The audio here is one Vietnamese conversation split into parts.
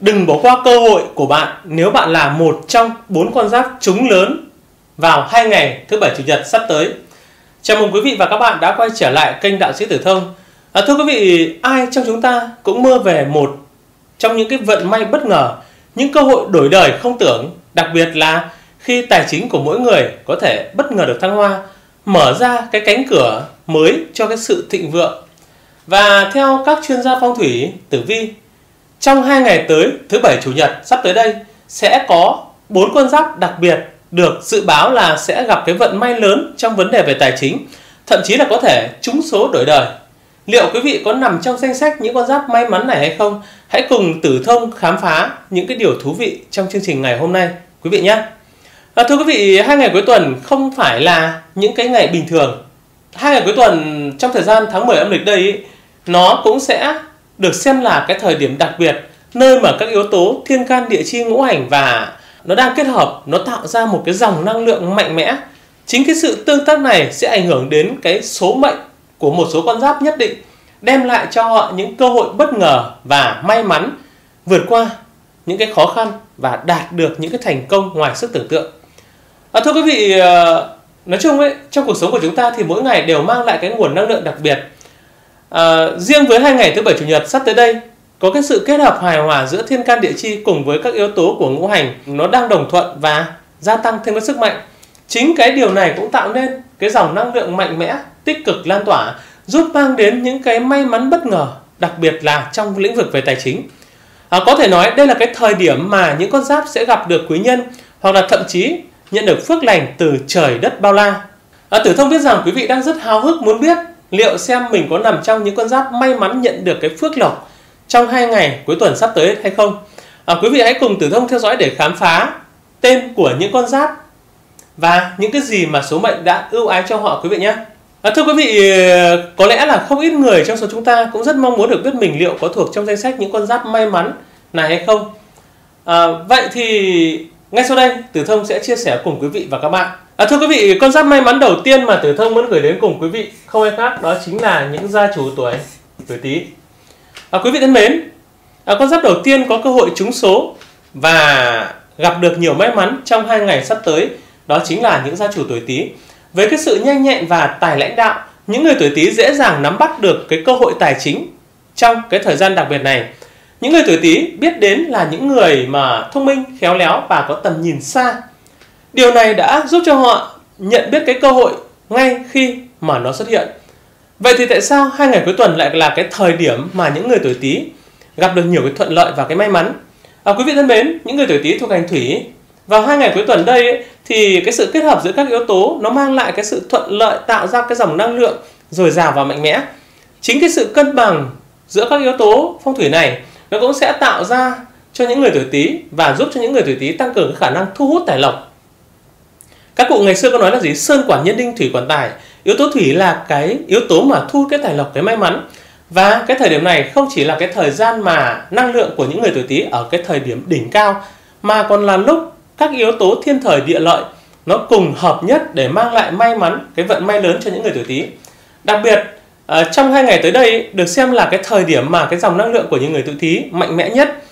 Đừng bỏ qua cơ hội của bạn nếu bạn là một trong 4 con giáp trúng lớn vào 2 ngày thứ Bảy Chủ nhật sắp tới. Chào mừng quý vị và các bạn đã quay trở lại kênh Đạo Sĩ Tử Thông. Thưa quý vị, ai trong chúng ta cũng mơ về một trong những cái vận may bất ngờ, những cơ hội đổi đời không tưởng, đặc biệt là khi tài chính của mỗi người có thể bất ngờ được thăng hoa, mở ra cái cánh cửa mới cho cái sự thịnh vượng. Và theo các chuyên gia phong thủy, tử vi, trong 2 ngày tới, thứ Bảy Chủ nhật sắp tới đây, sẽ có 4 con giáp đặc biệt được dự báo là sẽ gặp cái vận may lớn trong vấn đề về tài chính, thậm chí là có thể trúng số đổi đời. Liệu quý vị có nằm trong danh sách những con giáp may mắn này hay không? Hãy cùng Tử Thông khám phá những cái điều thú vị trong chương trình ngày hôm nay, quý vị nhé. Thưa quý vị, 2 ngày cuối tuần không phải là những cái ngày bình thường. 2 ngày cuối tuần trong thời gian tháng 10 âm lịch đây ý, nó cũng sẽ được xem là cái thời điểm đặc biệt, nơi mà các yếu tố thiên can địa chi ngũ hành và nó đang kết hợp, nó tạo ra một cái dòng năng lượng mạnh mẽ. Chính cái sự tương tác này sẽ ảnh hưởng đến cái số mệnh của một số con giáp nhất định, đem lại cho họ những cơ hội bất ngờ và may mắn vượt qua những cái khó khăn và đạt được những cái thành công ngoài sức tưởng tượng. Thưa quý vị, nói chung ấy, trong cuộc sống của chúng ta thì mỗi ngày đều mang lại cái nguồn năng lượng đặc biệt. Riêng với 2 ngày thứ Bảy Chủ nhật sắp tới đây, có cái sự kết hợp hài hòa giữa thiên can địa chi cùng với các yếu tố của ngũ hành, nó đang đồng thuận và gia tăng thêm cái sức mạnh. Chính cái điều này cũng tạo nên cái dòng năng lượng mạnh mẽ, tích cực lan tỏa, giúp mang đến những cái may mắn bất ngờ, đặc biệt là trong lĩnh vực về tài chính. Có thể nói đây là cái thời điểm mà những con giáp sẽ gặp được quý nhân, hoặc là thậm chí nhận được phước lành từ trời đất bao la. Tử Thông biết rằng quý vị đang rất háo hức muốn biết liệu xem mình có nằm trong những con giáp may mắn nhận được cái phước lộc trong 2 ngày cuối tuần sắp tới hay không. Quý vị hãy cùng Tử Thông theo dõi để khám phá tên của những con giáp và những cái gì mà số mệnh đã ưu ái cho họ, quý vị nhé. Thưa quý vị, có lẽ là không ít người trong số chúng ta cũng rất mong muốn được biết mình liệu có thuộc trong danh sách những con giáp may mắn này hay không. Vậy thì ngay sau đây Tử Thông sẽ chia sẻ cùng quý vị và các bạn. Thưa quý vị, con giáp may mắn đầu tiên mà Tử Thông muốn gửi đến cùng quý vị không ai khác đó chính là những gia chủ tuổi Tý. Quý vị thân mến, con giáp đầu tiên có cơ hội trúng số và gặp được nhiều may mắn trong 2 ngày sắp tới, đó chính là những gia chủ tuổi Tý. Với cái sự nhanh nhẹn và tài lãnh đạo, những người tuổi Tý dễ dàng nắm bắt được cái cơ hội tài chính trong cái thời gian đặc biệt này. Những người tuổi Tý biết đến là những người mà thông minh, khéo léo và có tầm nhìn xa. Điều này đã giúp cho họ nhận biết cái cơ hội ngay khi mà nó xuất hiện. Vậy thì tại sao 2 ngày cuối tuần lại là cái thời điểm mà những người tuổi Tý gặp được nhiều cái thuận lợi và cái may mắn? Quý vị thân mến, những người tuổi Tý thuộc hành thủy. Vào 2 ngày cuối tuần đây ấy, thì cái sự kết hợp giữa các yếu tố nó mang lại cái sự thuận lợi, tạo ra cái dòng năng lượng dồi dào và mạnh mẽ. Chính cái sự cân bằng giữa các yếu tố phong thủy này nó cũng sẽ tạo ra cho những người tuổi Tý và giúp cho những người tuổi Tý tăng cường khả năng thu hút tài lộc. Các cụ ngày xưa có nói là gì? Sơn quản nhân đinh, thủy quản tài. Yếu tố thủy là cái yếu tố mà thu cái tài lộc, cái may mắn. Và cái thời điểm này không chỉ là cái thời gian mà năng lượng của những người tuổi Tý ở cái thời điểm đỉnh cao, mà còn là lúc các yếu tố thiên thời địa lợi nó cùng hợp nhất để mang lại may mắn, cái vận may lớn cho những người tuổi Tý. Đặc biệt trong 2 ngày tới đây được xem là cái thời điểm mà cái dòng năng lượng của những người tuổi Tý mạnh mẽ nhất.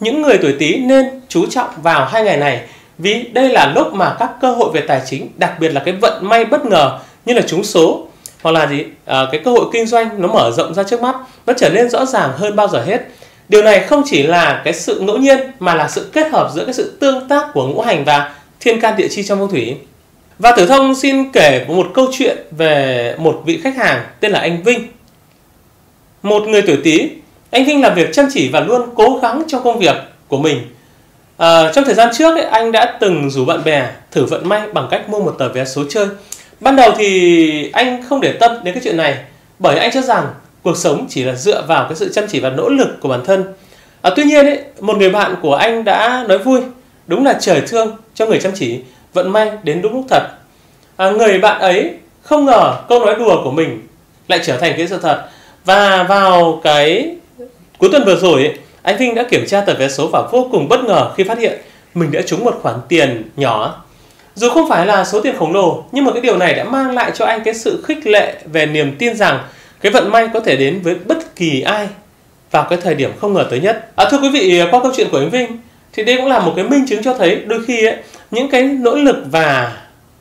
Những người tuổi Tý nên chú trọng vào 2 ngày này, vì đây là lúc mà các cơ hội về tài chính, đặc biệt là cái vận may bất ngờ như là trúng số hoặc là cái cơ hội kinh doanh nó mở rộng ra trước mắt, nó trở nên rõ ràng hơn bao giờ hết. Điều này không chỉ là cái sự ngẫu nhiên mà là sự kết hợp giữa cái sự tương tác của ngũ hành và thiên can địa chi trong phong thủy. Và Tử Thông xin kể một câu chuyện về một vị khách hàng tên là anh Vinh, một người tuổi Tý. Anh Vinh làm việc chăm chỉ và luôn cố gắng trong công việc của mình. Trong thời gian trước ấy, anh đã từng rủ bạn bè thử vận may bằng cách mua một tờ vé số chơi. Ban đầu thì anh không để tâm đến cái chuyện này, bởi anh cho rằng cuộc sống chỉ là dựa vào cái sự chăm chỉ và nỗ lực của bản thân. Tuy nhiên ấy, một người bạn của anh đã nói vui, đúng là trời thương cho người chăm chỉ, vận may đến đúng lúc thật. Người bạn ấy không ngờ câu nói đùa của mình lại trở thành cái sự thật. Và vào cái cuối tuần vừa rồi ấy, anh Vinh đã kiểm tra tờ vé số và vô cùng bất ngờ khi phát hiện mình đã trúng một khoản tiền nhỏ. Dù không phải là số tiền khổng lồ, nhưng mà cái điều này đã mang lại cho anh cái sự khích lệ về niềm tin rằng cái vận may có thể đến với bất kỳ ai. vào cái thời điểm không ngờ tới nhất. Thưa quý vị, qua câu chuyện của Yến Vinh thì đây cũng là một cái minh chứng cho thấy đôi khi ấy, những cái nỗ lực và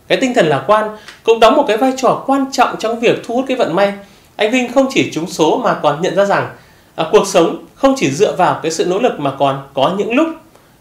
cái tinh thần lạc quan cũng đóng một cái vai trò quan trọng trong việc thu hút cái vận may. Anh Vinh không chỉ trúng số mà còn nhận ra rằng cuộc sống không chỉ dựa vào cái sự nỗ lực mà còn có những lúc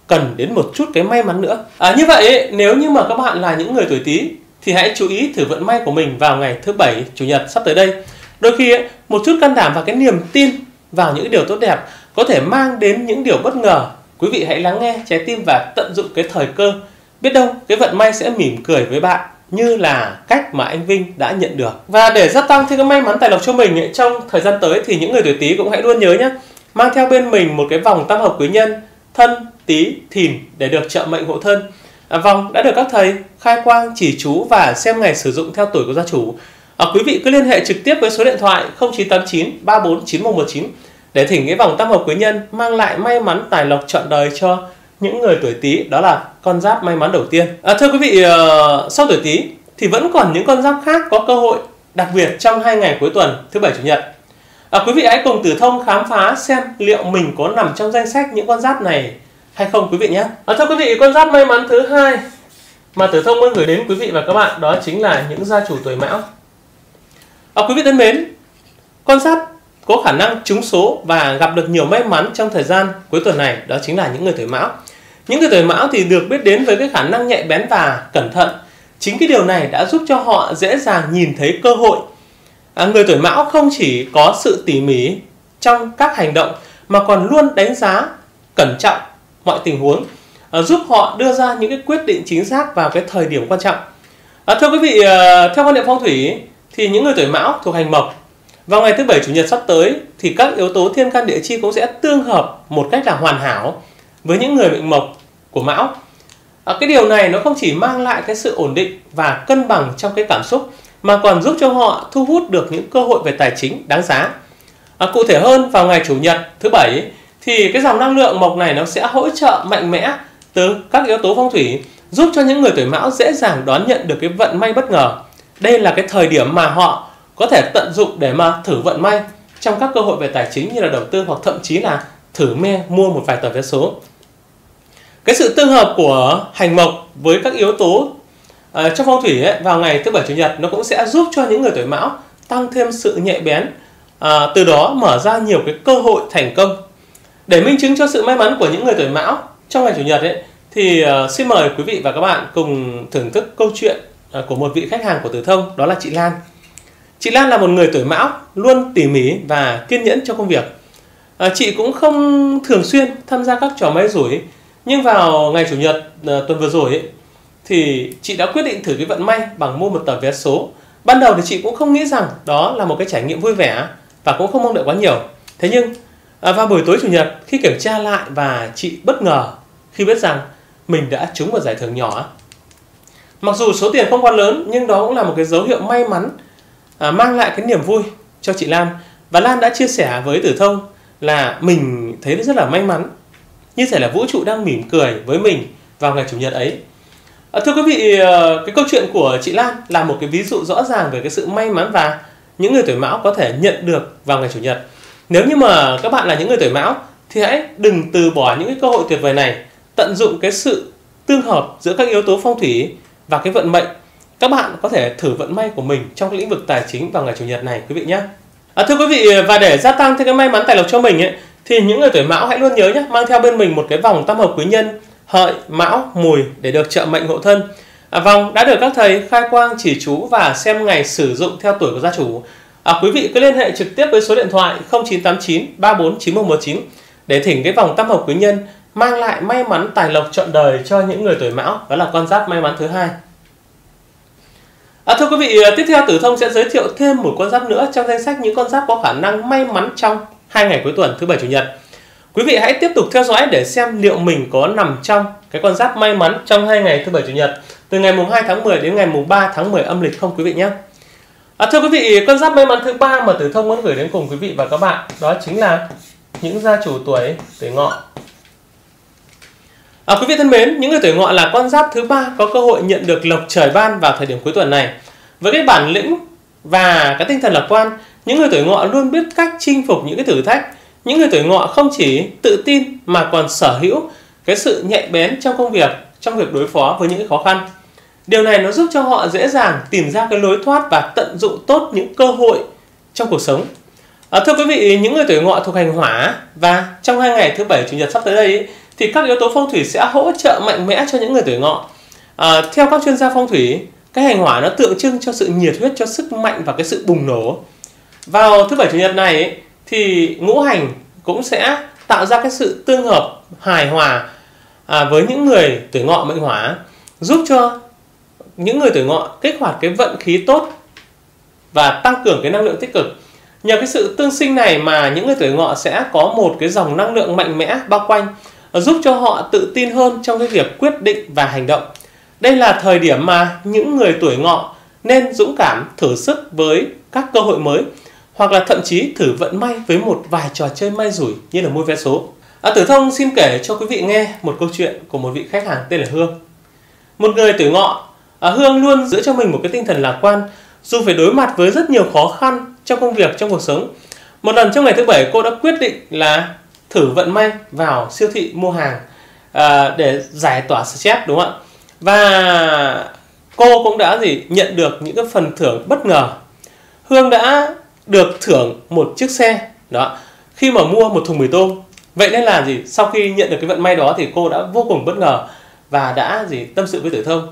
cần đến một chút cái may mắn nữa. Như vậy ấy, nếu như mà các bạn là những người tuổi Tý thì hãy chú ý thử vận may của mình vào ngày thứ Bảy, Chủ nhật sắp tới đây. Đôi khi ấy, một chút can đảm và cái niềm tin vào những điều tốt đẹp có thể mang đến những điều bất ngờ. Quý vị hãy lắng nghe trái tim và tận dụng cái thời cơ. Biết đâu cái vận may sẽ mỉm cười với bạn như là cách mà anh Vinh đã nhận được. Và để gia tăng thêm cái may mắn tài lộc cho mình ấy, trong thời gian tới thì những người tuổi Tý cũng hãy luôn nhớ nhé, mang theo bên mình một cái vòng tam hợp quý nhân Thân, Tý, Thìn để được trợ mệnh hộ thân. Vòng đã được các thầy khai quang chỉ chú và xem ngày sử dụng theo tuổi của gia chủ. Quý vị cứ liên hệ trực tiếp với số điện thoại 0989 349119 để thỉnh cái vòng tam hợp quý nhân mang lại may mắn tài lộc trọn đời cho những người tuổi Tý, đó là con giáp may mắn đầu tiên. Thưa quý vị, sau tuổi Tý thì vẫn còn những con giáp khác có cơ hội đặc biệt trong 2 ngày cuối tuần thứ Bảy, Chủ nhật. Quý vị hãy cùng Tử Thông khám phá xem liệu mình có nằm trong danh sách những con giáp này hay không quý vị nhé. Thưa quý vị, con giáp may mắn thứ hai mà Tử Thông muốn gửi đến quý vị và các bạn đó chính là những gia chủ tuổi Mão. Quý vị thân mến, con giáp có khả năng trúng số và gặp được nhiều may mắn trong thời gian cuối tuần này đó chính là những người tuổi Mão. Những người tuổi Mão thì được biết đến với cái khả năng nhạy bén và cẩn thận. Chính cái điều này đã giúp cho họ dễ dàng nhìn thấy cơ hội. Người tuổi Mão không chỉ có sự tỉ mỉ trong các hành động mà còn luôn đánh giá cẩn trọng mọi tình huống, giúp họ đưa ra những cái quyết định chính xác vào cái thời điểm quan trọng. Thưa quý vị, theo quan niệm phong thủy thì những người tuổi Mão thuộc hành mộc. Vào ngày thứ Bảy, Chủ nhật sắp tới thì các yếu tố thiên can địa chi cũng sẽ tương hợp một cách là hoàn hảo với những người mệnh mộc của Mão. Cái điều này nó không chỉ mang lại cái sự ổn định và cân bằng trong cái cảm xúc mà còn giúp cho họ thu hút được những cơ hội về tài chính đáng giá. Cụ thể hơn, vào ngày Chủ nhật thứ Bảy thì cái dòng năng lượng mộc này nó sẽ hỗ trợ mạnh mẽ từ các yếu tố phong thủy, giúp cho những người tuổi Mão dễ dàng đón nhận được cái vận may bất ngờ. Đây là cái thời điểm mà họ có thể tận dụng để mà thử vận may trong các cơ hội về tài chính như là đầu tư hoặc thậm chí là thử mua một vài tờ vé số. Cái sự tương hợp của hành mộc với các yếu tố trong phong thủy ấy, vào ngày thứ Bảy, Chủ nhật nó cũng sẽ giúp cho những người tuổi Mão tăng thêm sự nhạy bén, từ đó mở ra nhiều cái cơ hội thành công. Để minh chứng cho sự may mắn của những người tuổi Mão trong ngày Chủ nhật ấy, thì xin mời quý vị và các bạn cùng thưởng thức câu chuyện của một vị khách hàng của Tử Thông, đó là chị Lan. Chị Lan là một người tuổi Mão luôn tỉ mỉ và kiên nhẫn trong công việc. Chị cũng không thường xuyên tham gia các trò may rủi, nhưng vào ngày Chủ nhật tuần vừa rồi ấy, thì chị đã quyết định thử cái vận may bằng mua một tờ vé số. Ban đầu thì chị cũng không nghĩ rằng đó là một cái trải nghiệm vui vẻ và cũng không mong đợi quá nhiều. Thế nhưng vào buổi tối Chủ nhật, khi kiểm tra lại và chị bất ngờ khi biết rằng mình đã trúng một giải thưởng nhỏ. Mặc dù số tiền không quá lớn nhưng đó cũng là một cái dấu hiệu may mắn mang lại cái niềm vui cho chị Lan. Và Lan đã chia sẻ với Tử Thông là mình thấy rất là may mắn, như thể là vũ trụ đang mỉm cười với mình vào ngày Chủ nhật ấy. Thưa quý vị, cái câu chuyện của chị Lan là một cái ví dụ rõ ràng về cái sự may mắn và những người tuổi Mão có thể nhận được vào ngày Chủ nhật. Nếu như mà các bạn là những người tuổi Mão thì hãy đừng từ bỏ những cái cơ hội tuyệt vời này, tận dụng cái sự tương hợp giữa các yếu tố phong thủy và cái vận mệnh. Các bạn có thể thử vận may của mình trong lĩnh vực tài chính vào ngày Chủ nhật này quý vị nhé. Thưa quý vị, và để gia tăng thêm cái may mắn tài lộc cho mình ấy, thì những người tuổi Mão hãy luôn nhớ nhé, mang theo bên mình một cái vòng tam hợp quý nhân Hợi, Mão, Mùi để được trợ mệnh hộ thân. Vòng đã được các thầy khai quang chỉ chú và xem ngày sử dụng theo tuổi của gia chủ. Quý vị cứ liên hệ trực tiếp với số điện thoại 0989 349119 để thỉnh cái vòng tam hợp quý nhân mang lại may mắn tài lộc trọn đời cho những người tuổi Mão, đó là con giáp may mắn thứ hai. Thưa quý vị, tiếp theo Tử Thông sẽ giới thiệu thêm một con giáp nữa trong danh sách những con giáp có khả năng may mắn trong 2 ngày cuối tuần thứ Bảy, Chủ nhật. Quý vị hãy tiếp tục theo dõi để xem liệu mình có nằm trong cái con giáp may mắn trong 2 ngày thứ Bảy, Chủ nhật, từ ngày mùng 2 tháng 10 đến ngày mùng 3 tháng 10 âm lịch không quý vị nhé. Thưa quý vị, con giáp may mắn thứ ba mà Tử Thông muốn gửi đến cùng quý vị và các bạn đó chính là những gia chủ tuổi Ngọ. Quý vị thân mến, những người tuổi Ngọ là con giáp thứ ba có cơ hội nhận được lộc trời ban vào thời điểm cuối tuần này. Với cái bản lĩnh và cái tinh thần lạc quan, những người tuổi Ngọ luôn biết cách chinh phục những cái thử thách, Những người tuổi Ngọ không chỉ tự tin mà còn sở hữu cái sự nhạy bén trong công việc, trong việc đối phó với những khó khăn. Điều này nó giúp cho họ dễ dàng tìm ra cái lối thoát và tận dụng tốt những cơ hội trong cuộc sống. Thưa quý vị, những người tuổi Ngọ thuộc hành hỏa và trong 2 ngày thứ Bảy, Chủ nhật sắp tới đây thì các yếu tố phong thủy sẽ hỗ trợ mạnh mẽ cho những người tuổi Ngọ. Theo các chuyên gia phong thủy, cái hành hỏa nó tượng trưng cho sự nhiệt huyết, cho sức mạnh và cái sự bùng nổ. Vào thứ Bảy, Chủ nhật này thì ngũ hành cũng sẽ tạo ra cái sự tương hợp hài hòa với những người tuổi Ngọ mệnh hỏa, giúp cho những người tuổi Ngọ kích hoạt cái vận khí tốt và tăng cường cái năng lượng tích cực. Nhờ cái sự tương sinh này mà những người tuổi Ngọ sẽ có một cái dòng năng lượng mạnh mẽ bao quanh, giúp cho họ tự tin hơn trong cái việc quyết định và hành động. Đây là thời điểm mà những người tuổi Ngọ nên dũng cảm thử sức với các cơ hội mới, hoặc là thậm chí thử vận may với một vài trò chơi may rủi như là mua vé số. Tử Thông xin kể cho quý vị nghe một câu chuyện của một vị khách hàng tên là Hương. Một người tuổi Ngọ, Hương luôn giữ cho mình một cái tinh thần lạc quan, dù phải đối mặt với rất nhiều khó khăn trong công việc, trong cuộc sống. Một lần trong ngày thứ Bảy, cô đã quyết định là thử vận may vào siêu thị mua hàng để giải tỏa stress, đúng không ạ? Và cô cũng đã nhận được những cái phần thưởng bất ngờ. Hương đã được thưởng một chiếc xe đó khi mà mua một thùng mì tôm. Vậy nên là sau khi nhận được cái vận may đó thì cô đã vô cùng bất ngờ và đã tâm sự với Tử Thông.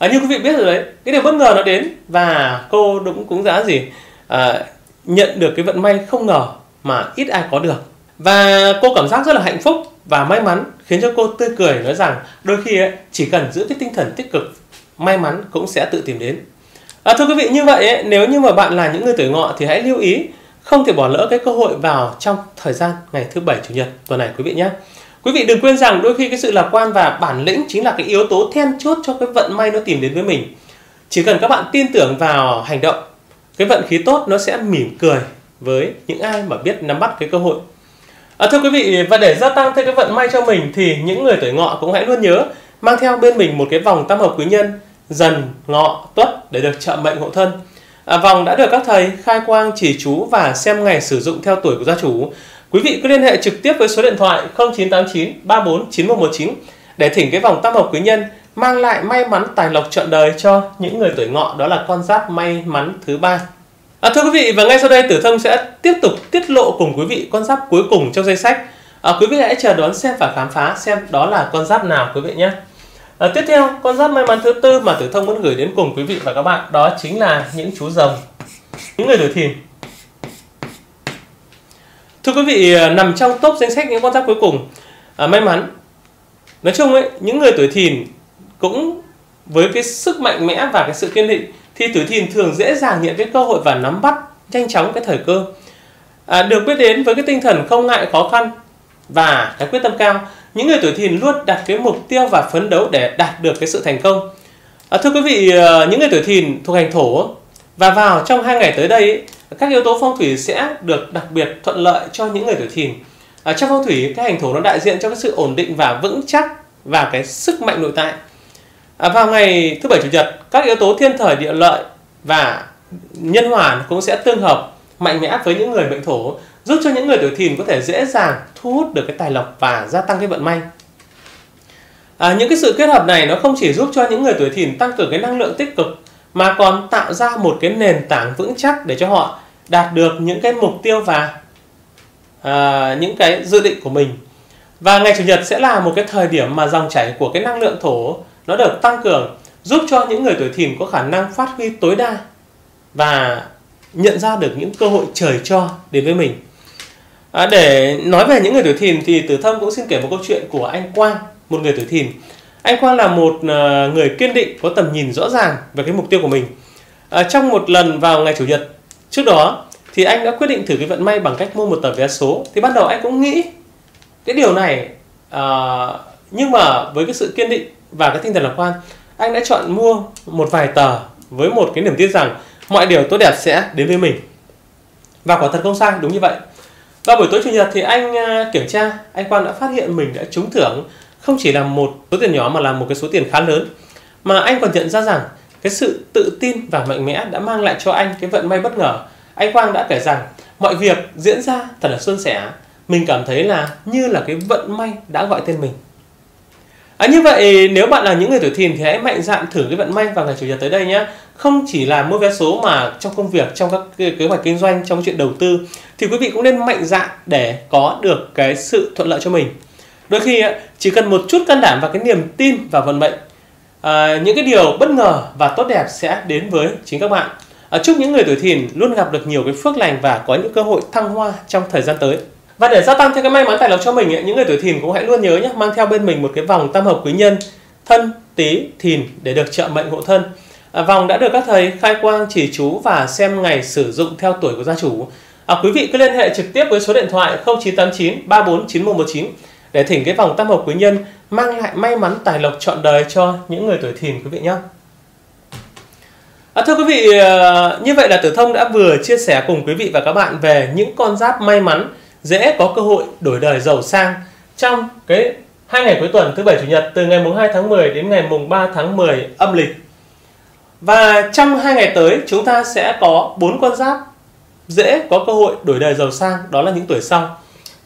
Như quý vị biết rồi đấy, cái điều bất ngờ nó đến và cô cũng đã nhận được cái vận may không ngờ mà ít ai có được. Và cô cảm giác rất là hạnh phúc và may mắn, khiến cho cô tươi cười nói rằng đôi khi chỉ cần giữ cái tinh thần tích cực, may mắn cũng sẽ tự tìm đến. Thưa quý vị, như vậy nếu như mà bạn là những người tuổi Ngọ thì hãy lưu ý không thể bỏ lỡ cái cơ hội vào trong thời gian ngày thứ Bảy, Chủ nhật tuần này quý vị nhé. Quý vị đừng quên rằng đôi khi cái sự lạc quan và bản lĩnh chính là cái yếu tố then chốt cho cái vận may nó tìm đến với mình. Chỉ cần các bạn tin tưởng vào hành động, cái vận khí tốt nó sẽ mỉm cười với những ai mà biết nắm bắt cái cơ hội. Thưa quý vị, và để gia tăng thêm cái vận may cho mình thì những người tuổi Ngọ cũng hãy luôn nhớ mang theo bên mình một cái vòng tam hợp quý nhân Dần, Ngọ, Tuất để được trợ mệnh hộ thân. Vòng đã được các thầy khai quang chỉ chú và xem ngày sử dụng theo tuổi của gia chủ. Quý vị cứ liên hệ trực tiếp với số điện thoại 0989 34 9119 để thỉnh cái vòng tam hợp quý nhân mang lại may mắn tài lộc trọn đời cho những người tuổi Ngọ, đó là con giáp may mắn thứ 3. Thưa quý vị, và ngay sau đây Tử Thông sẽ tiếp tục tiết lộ cùng quý vị con giáp cuối cùng trong danh sách. Quý vị hãy chờ đón xem và khám phá xem đó là con giáp nào quý vị nhé. Tiếp theo, con giáp may mắn thứ 4 mà Tử Thông muốn gửi đến cùng quý vị và các bạn đó chính là những chú rồng, những người tuổi Thìn. Thưa quý vị, nằm trong top danh sách những con giáp cuối cùng may mắn. Nói chung những người tuổi Thìn cũng với cái sức mạnh mẽ và cái sự kiên định thì tuổi Thìn thường dễ dàng nhận cái cơ hội và nắm bắt nhanh chóng cái thời cơ. Được biết đến với cái tinh thần không ngại khó khăn và cái quyết tâm cao, những người tuổi Thìn luôn đặt cái mục tiêu và phấn đấu để đạt được cái sự thành công. Thưa quý vị, những người tuổi Thìn thuộc hành thổ và vào trong 2 ngày tới đây các yếu tố phong thủy sẽ được đặc biệt thuận lợi cho những người tuổi Thìn. Trong phong thủy, cái hành thổ nó đại diện cho cái sự ổn định và vững chắc và cái sức mạnh nội tại. Vào ngày thứ Bảy, Chủ nhật, các yếu tố thiên thời địa lợi và nhân hòa cũng sẽ tương hợp mạnh mẽ với những người mệnh thổ, giúp cho những người tuổi Thìn có thể dễ dàng thu hút được cái tài lộc và gia tăng cái vận may. Những cái sự kết hợp này nó không chỉ giúp cho những người tuổi Thìn tăng cường cái năng lượng tích cực mà còn tạo ra một cái nền tảng vững chắc để cho họ đạt được những cái mục tiêu và những cái dự định của mình. Và ngày Chủ nhật sẽ là một cái thời điểm mà dòng chảy của cái năng lượng thổ nó được tăng cường, giúp cho những người tuổi Thìn có khả năng phát huy tối đa và nhận ra được những cơ hội trời cho đến với mình. Để nói về những người tuổi Thìn thì Tử Thông cũng xin kể một câu chuyện của anh Quang, một người tuổi Thìn. Anh Quang là một người kiên định, có tầm nhìn rõ ràng về cái mục tiêu của mình. Trong một lần vào ngày Chủ nhật trước đó thì anh đã quyết định thử cái vận may bằng cách mua một tờ vé số. Thì ban đầu anh cũng nghĩ cái điều này, nhưng mà với cái sự kiên định và cái tinh thần lạc quan, anh đã chọn mua một vài tờ với một cái niềm tin rằng mọi điều tốt đẹp sẽ đến với mình. Và quả thật không sai, đúng như vậy. Vào buổi tối Chủ nhật thì anh kiểm tra, anh Quang đã phát hiện mình đã trúng thưởng không chỉ là một số tiền nhỏ mà là một cái số tiền khá lớn. Mà anh còn nhận ra rằng cái sự tự tin và mạnh mẽ đã mang lại cho anh cái vận may bất ngờ. Anh Quang đã kể rằng mọi việc diễn ra thật là suôn sẻ, mình cảm thấy là như là cái vận may đã gọi tên mình. Như vậy nếu bạn là những người tuổi Thìn thì hãy mạnh dạn thử cái vận may vào ngày Chủ nhật tới đây nhé. Không chỉ là mua vé số mà trong công việc, trong các kế hoạch kinh doanh, trong chuyện đầu tư thì quý vị cũng nên mạnh dạn để có được cái sự thuận lợi cho mình. Đôi khi chỉ cần một chút can đảm và cái niềm tin vào vận mệnh, những cái điều bất ngờ và tốt đẹp sẽ đến với chính các bạn. Chúc những người tuổi Thìn luôn gặp được nhiều cái phước lành và có những cơ hội thăng hoa trong thời gian tới. Và để gia tăng thêm cái may mắn tài lộc cho mình, những người tuổi Thìn cũng hãy luôn nhớ nhé, mang theo bên mình một cái vòng tam hợp quý nhân Thân, Tý, Thìn để được trợ mệnh hộ thân. Vòng đã được các thầy khai quang chỉ chú và xem ngày sử dụng theo tuổi của gia chủ. Quý vị cứ liên hệ trực tiếp với số điện thoại 0989 349119 để thỉnh cái vòng tam hợp quý nhân mang lại may mắn tài lộc trọn đời cho những người tuổi Thìn quý vị nhé. Thưa quý vị, như vậy là Tử Thông đã vừa chia sẻ cùng quý vị và các bạn về những con giáp may mắn dễ có cơ hội đổi đời giàu sang trong cái 2 ngày cuối tuần thứ Bảy, Chủ nhật từ ngày mùng 2 tháng 10 đến ngày mùng 3 tháng 10 âm lịch. Và trong 2 ngày tới chúng ta sẽ có 4 con giáp dễ có cơ hội đổi đời giàu sang, đó là những tuổi sau: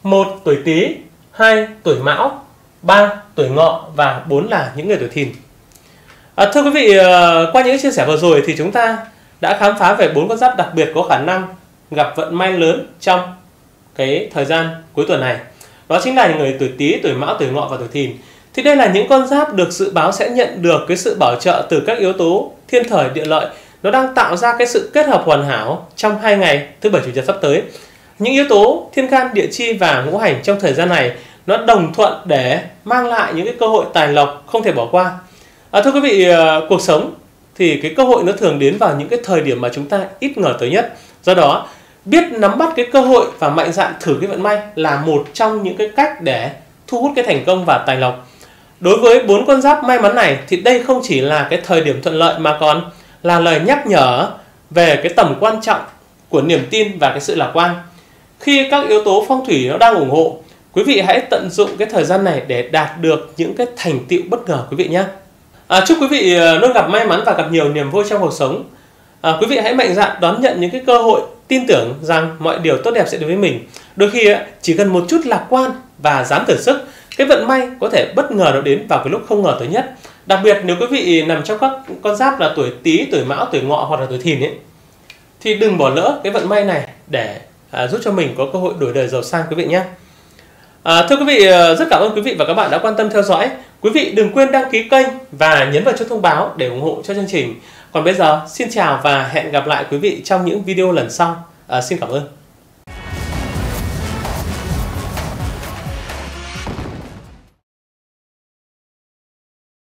1 tuổi Tý, 2 tuổi Mão, 3 tuổi Ngọ và 4 là những người tuổi Thìn. Thưa quý vị, qua những chia sẻ vừa rồi thì chúng ta đã khám phá về 4 con giáp đặc biệt có khả năng gặp vận may lớn trong cái thời gian cuối tuần này. Đó chính là những người tuổi Tý, tuổi Mão, tuổi Ngọ và tuổi Thìn. Thì đây là những con giáp được dự báo sẽ nhận được cái sự bảo trợ từ các yếu tố thiên thời địa lợi. Nó đang tạo ra cái sự kết hợp hoàn hảo trong 2 ngày thứ Bảy, Chủ nhật sắp tới. Những yếu tố thiên can, địa chi và ngũ hành trong thời gian này nó đồng thuận để mang lại những cái cơ hội tài lộc không thể bỏ qua. Thưa quý vị, cuộc sống thì cái cơ hội nó thường đến vào những cái thời điểm mà chúng ta ít ngờ tới nhất. Do đó, biết nắm bắt cái cơ hội và mạnh dạn thử cái vận may là một trong những cái cách để thu hút cái thành công và tài lộc. Đối với 4 con giáp may mắn này thì đây không chỉ là cái thời điểm thuận lợi mà còn là lời nhắc nhở về cái tầm quan trọng của niềm tin và cái sự lạc quan. Khi các yếu tố phong thủy nó đang ủng hộ, quý vị hãy tận dụng cái thời gian này để đạt được những cái thành tựu bất ngờ quý vị nhé. Chúc quý vị luôn gặp may mắn và gặp nhiều niềm vui trong cuộc sống. Quý vị hãy mạnh dạn đón nhận những cái cơ hội, tin tưởng rằng mọi điều tốt đẹp sẽ đến với mình. Đôi khi chỉ cần một chút lạc quan và dám thử sức, cái vận may có thể bất ngờ nó đến vào cái lúc không ngờ tới nhất. Đặc biệt nếu quý vị nằm trong các con giáp là tuổi Tý, tuổi Mão, tuổi Ngọ hoặc là tuổi Thìn thì đừng bỏ lỡ cái vận may này để giúp cho mình có cơ hội đổi đời giàu sang quý vị nhé. Thưa quý vị, rất cảm ơn quý vị và các bạn đã quan tâm theo dõi. Quý vị đừng quên đăng ký kênh và nhấn vào chuông thông báo để ủng hộ cho chương trình. Còn bây giờ, xin chào và hẹn gặp lại quý vị trong những video lần sau. Xin cảm ơn.